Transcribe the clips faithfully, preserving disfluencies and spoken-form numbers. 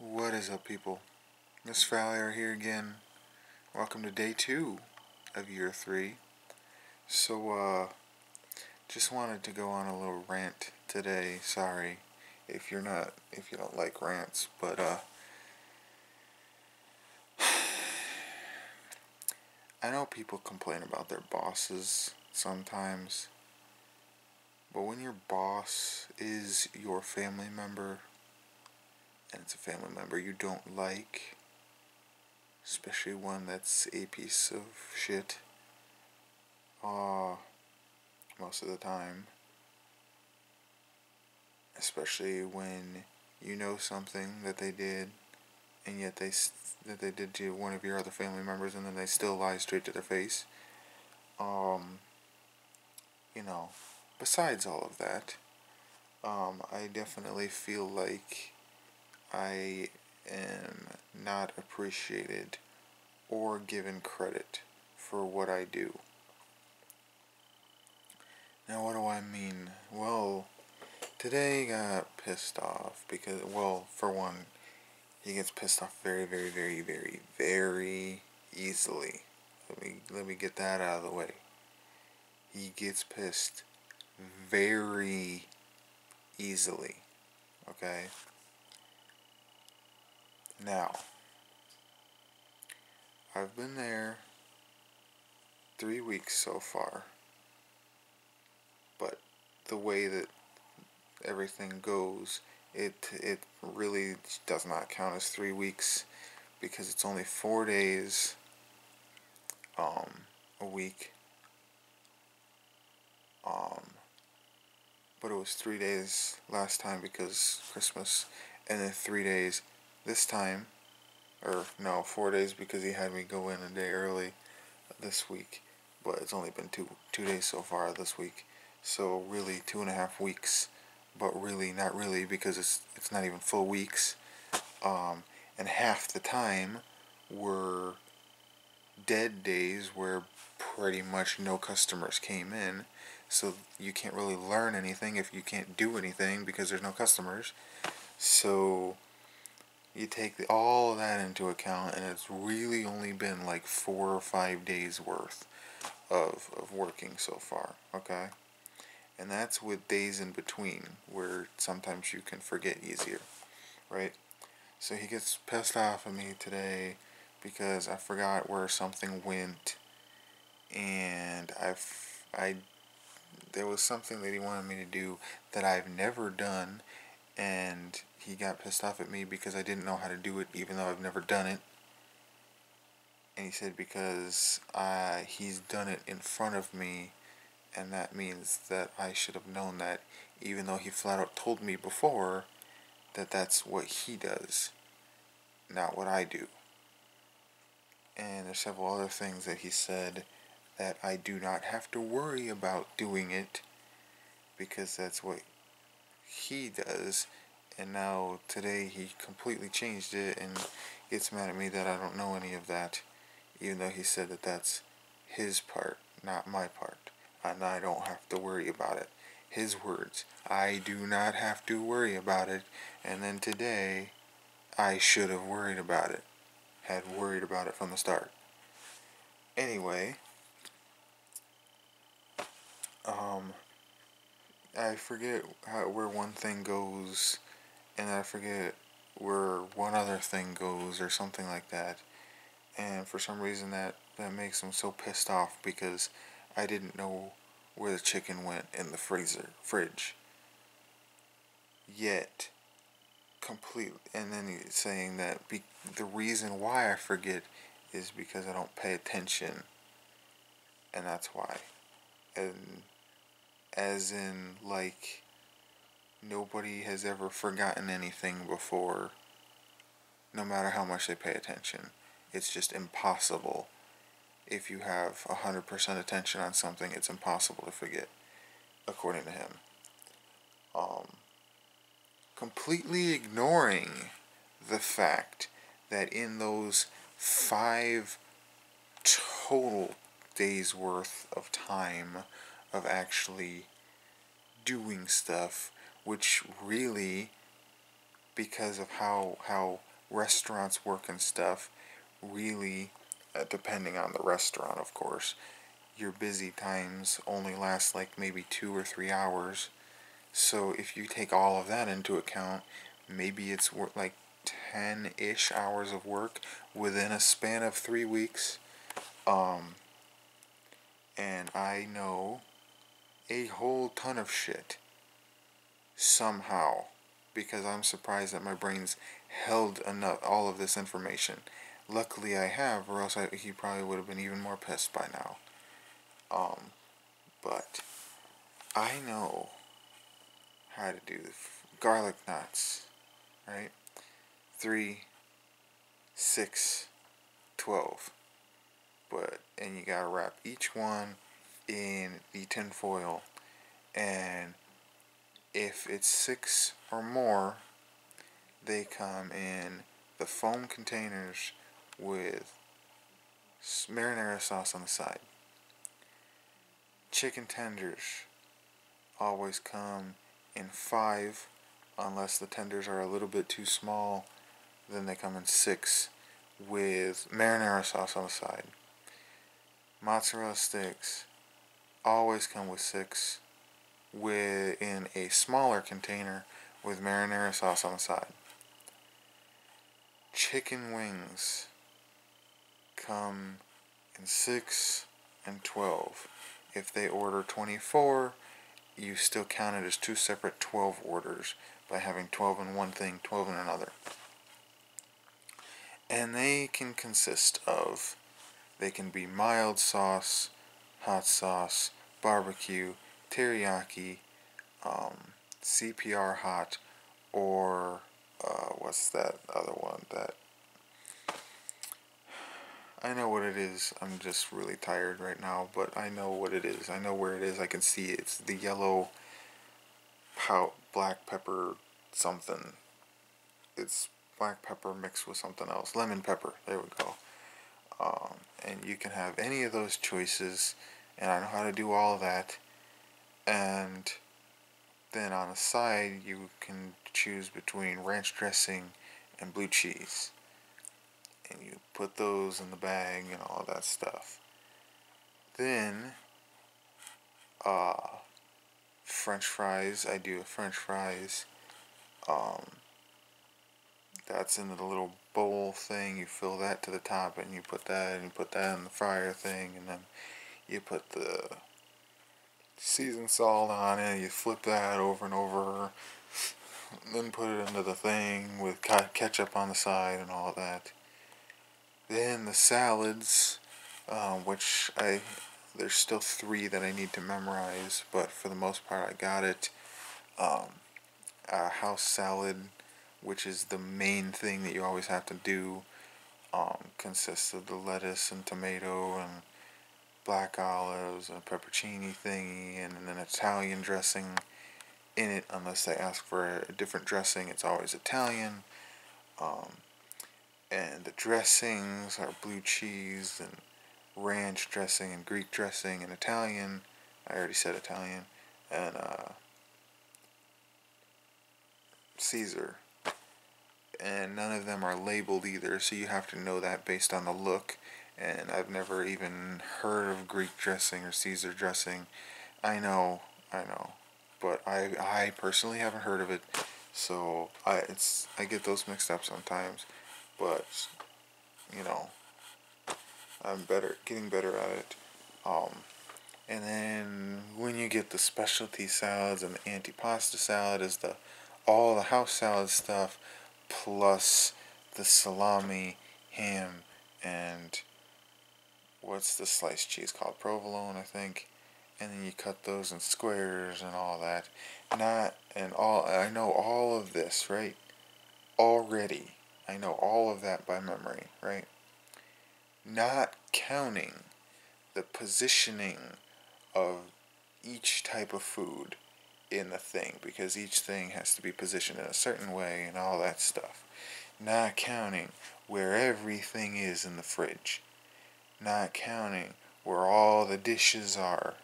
What is up, people? Miss Fowler here again. Welcome to day two of year three. So, uh, just wanted to go on a little rant today. Sorry if you're not, if you don't like rants, but, uh, I know people complain about their bosses sometimes, but when your boss is your family member, and it's a family member you don't like, especially one that's a piece of shit, uh, most of the time, especially when you know something that they did, and yet they that they did to one of your other family members, and then they still lie straight to their face, um, you know, besides all of that, um, I definitely feel like I am not appreciated or given credit for what I do. Now, what do I mean? Well, today he got pissed off because, well, for one, he gets pissed off very, very, very, very, very easily. Let me, let me get that out of the way. He gets pissed very easily, okay? Now, I've been there three weeks so far, but the way that everything goes, it it really does not count as three weeks because it's only four days um, a week, um, but it was three days last time because Christmas, and then three days this time, or no, four days because he had me go in a day early this week, but it's only been two two days so far this week, so really two and a half weeks, but really not really because it's it's not even full weeks, um, and half the time were dead days where pretty much no customers came in, so you can't really learn anything if you can't do anything because there's no customers, so you take the, all of that into account, and it's really only been like four or five days worth of, of working so far, okay? And that's with days in between, where sometimes you can forget easier, right? So he gets pissed off at me today because I forgot where something went, and I've, I, there was something that he wanted me to do that I've never done, and he got pissed off at me because I didn't know how to do it, even though I've never done it. And he said because uh, he's done it in front of me, and that means that I should have known that, even though he flat out told me before that that's what he does, not what I do. And there's several other things that he said that I do not have to worry about doing it, because that's what he does. And now today he completely changed it and gets mad at me that I don't know any of that, even though he said that that's his part, not my part, and I don't have to worry about it. His words, I do not have to worry about it, and then today I should have worried about it, had worried about it from the start. Anyway, um, I forget how, where one thing goes, and I forget where one other thing goes or something like that, and for some reason that, that makes him so pissed off because I didn't know where the chicken went in the freezer, fridge, yet completely, and then he's saying that be, the reason why I forget is because I don't pay attention, and that's why, and as in like nobody has ever forgotten anything before, no matter how much they pay attention. It's just impossible. If you have one hundred percent attention on something, it's impossible to forget, according to him. Um, completely ignoring the fact that in those five total days worth of time of actually doing stuff, which really, because of how how restaurants work and stuff, really, uh, depending on the restaurant, of course, your busy times only last like maybe two or three hours. So if you take all of that into account, maybe it's worth like ten-ish hours of work within a span of three weeks. Um, and I know a whole ton of shit somehow, because I'm surprised that my brain's held enough all of this information. Luckily I have, or else I, he probably would have been even more pissed by now. Um, but I know how to do the f garlic knots, right? three, six, twelve. But, and you gotta wrap each one in the tin foil. And if it's six or more, they come in the foam containers with marinara sauce on the side. Chicken tenders always come in five, unless the tenders are a little bit too small, then they come in six with marinara sauce on the side. Mozzarella sticks always come with six within a smaller container with marinara sauce on the side. Chicken wings come in six and twelve. If they order twenty-four, you still count it as two separate twelve orders by having twelve in one thing, twelve in another. And they can consist of, they can be mild sauce, hot sauce, barbecue, teriyaki, um, C P R hot, or uh, what's that other one that, I know what it is. I'm just really tired right now, but I know what it is. I know where it is. I can see it. It's the yellow pout black pepper something. It's black pepper mixed with something else. Lemon pepper. There we go. Um, and you can have any of those choices, and I know how to do all that. And then on the side, you can choose between ranch dressing and blue cheese. And you put those in the bag and all that stuff. Then, uh, French fries. I do French fries. Um, that's in the little bowl thing. You fill that to the top, and you put that, and you put that in the fryer thing, and then you put the seasoned salt on it. You flip that over and over, and then put it into the thing with ketchup on the side and all that. Then the salads, uh, which I, there's still three that I need to memorize, but for the most part I got it. Um, a house salad, which is the main thing that you always have to do, um, consists of the lettuce and tomato and black olives and a peppercini thingy and an Italian dressing in it. Unless they ask for a different dressing, it's always Italian. Um, And the dressings are blue cheese and ranch dressing and Greek dressing and Italian. I already said Italian. And uh, Caesar. And none of them are labeled either, so you have to know that based on the look. And I've never even heard of Greek dressing or Caesar dressing. I know, I know. But I, I personally haven't heard of it. So I, it's, I get those mixed up sometimes. But, you know, I'm better, getting better at it. Um, and then when you get the specialty salads and the antipasta salad is the all the house salad stuff plus the salami, ham, and what's the sliced cheese called? Provolone, I think. And then you cut those in squares and all that. Not and all. I know all of this, right? Already. I know all of that by memory, right? Not counting the positioning of each type of food in the thing, because each thing has to be positioned in a certain way and all that stuff. Not counting where everything is in the fridge. Not counting where all the dishes are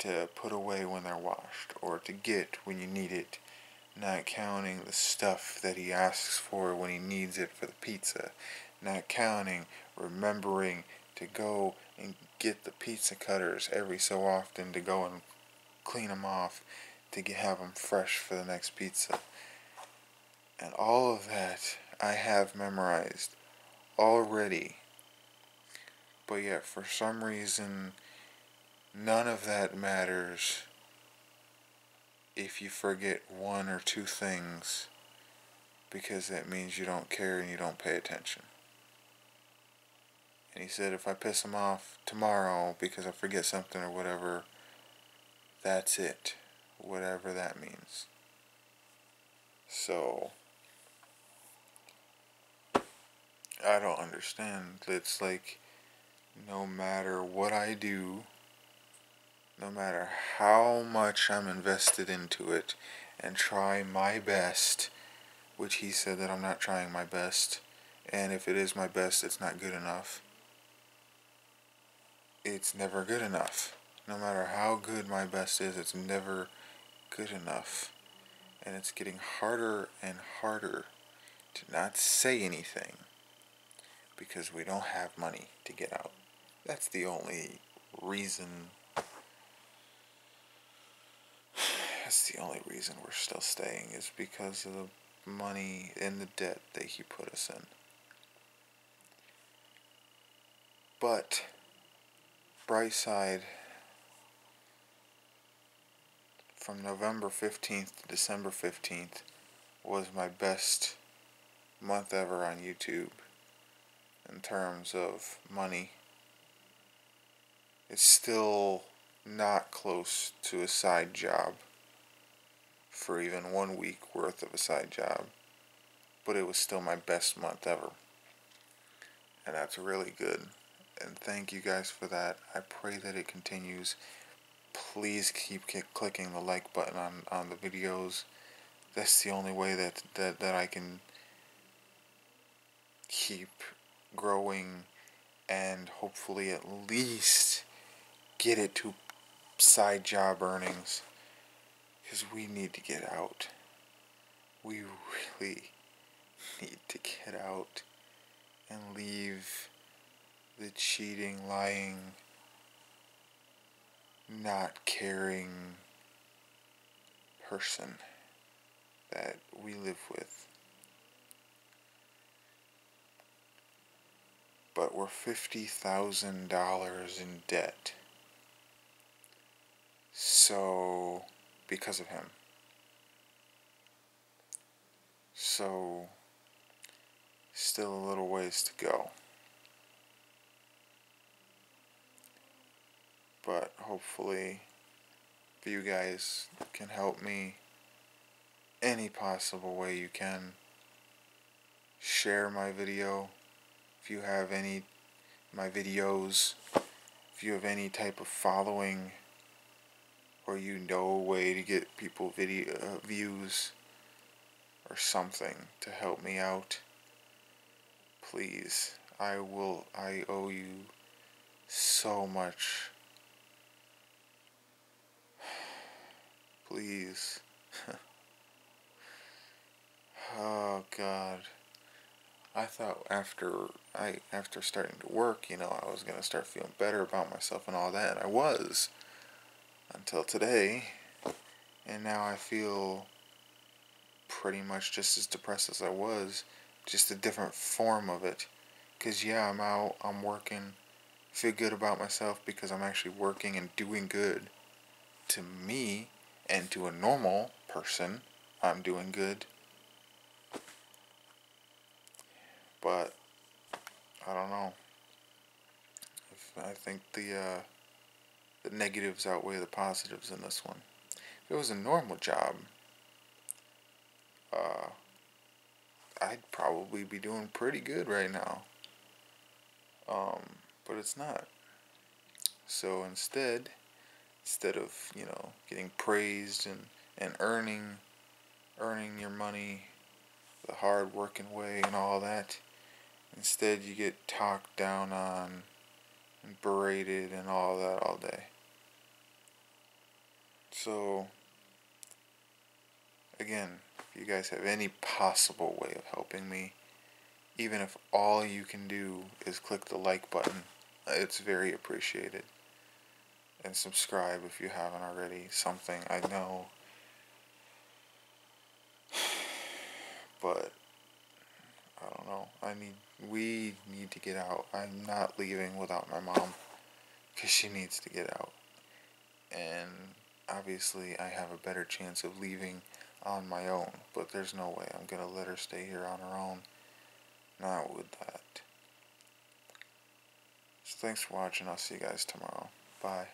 to put away when they're washed or to get when you need it. Not counting the stuff that he asks for when he needs it for the pizza. Not counting remembering to go and get the pizza cutters every so often, to go and clean them off, to get, have them fresh for the next pizza. And all of that I have memorized already. But yet for some reason none of that matters if you forget one or two things, because that means you don't care and you don't pay attention. And he said if I piss him off tomorrow because I forget something or whatever, that's it, whatever that means. So I don't understand. It's like no matter what I do, no matter how much I'm invested into it and try my best, which he said that I'm not trying my best, and if it is my best, it's not good enough. It's never good enough. No matter how good my best is, it's never good enough. And it's getting harder and harder to not say anything because we don't have money to get out. That's the only reason. That's the only reason we're still staying, is because of the money and the debt that he put us in. But bright side, from November fifteenth to December fifteenth was my best month ever on YouTube in terms of money. It's still not close to a side job, for even one week worth of a side job, but it was still my best month ever, and that's really good. And thank you guys for that. I pray that it continues. Please keep, keep clicking the like button on, on the videos. That's the only way that, that, that I can keep growing and hopefully at least get it to side job earnings. Because we need to get out. We really need to get out and leave the cheating, lying, not caring person that we live with. But we're fifty thousand dollars in debt. So, because of him. So, still a little ways to go. But hopefully, if you guys can help me any possible way you can, share my video. If you have any, my videos, if you have any type of following, or you know a way to get people video uh, views or something to help me out, please. I will. I owe you so much. Please. Oh God. I thought after I after starting to work, you know, I was gonna start feeling better about myself and all that, and I was. Until today, and now I feel pretty much just as depressed as I was, just a different form of it. Because yeah, I'm out, I'm working, feel good about myself because I'm actually working and doing good to me, and to a normal person, I'm doing good. But I don't know. If, I think the uh, the negatives outweigh the positives in this one. If it was a normal job, uh, I'd probably be doing pretty good right now. Um, but it's not. So instead, instead of, you know, getting praised and, and earning, earning your money the hard working way and all that, instead you get talked down on and berated and all that all day. So, again, If you guys have any possible way of helping me, even if all you can do is click the like button, it's very appreciated. And subscribe if you haven't already. Something, I know. But I don't know. I need, we need to get out. I'm not leaving without my mom, because she needs to get out. And obviously I have a better chance of leaving on my own, but there's no way I'm going to let her stay here on her own. Not with that. So thanks for watching. I'll see you guys tomorrow. Bye.